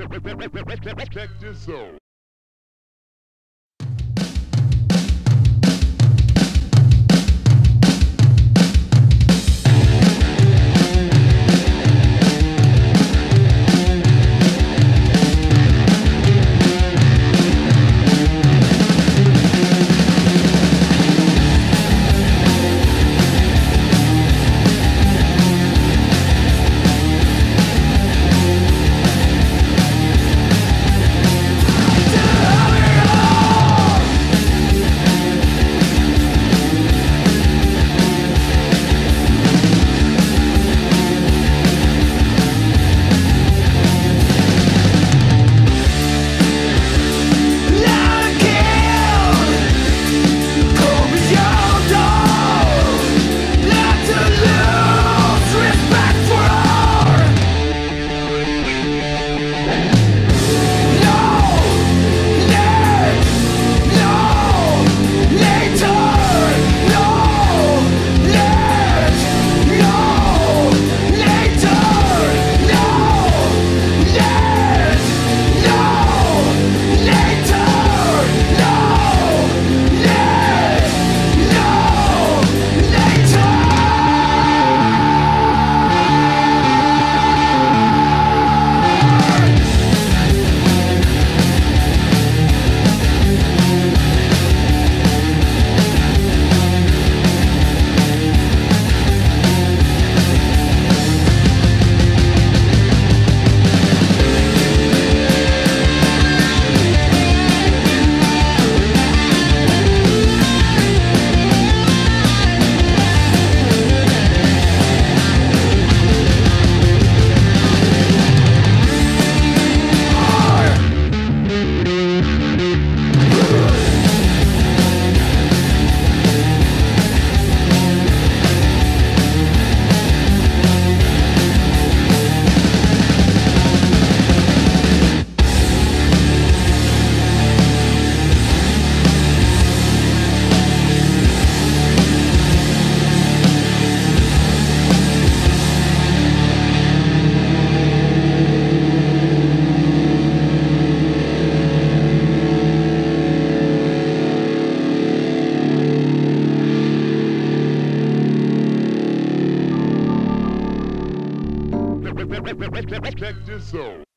Check this out. Check this out.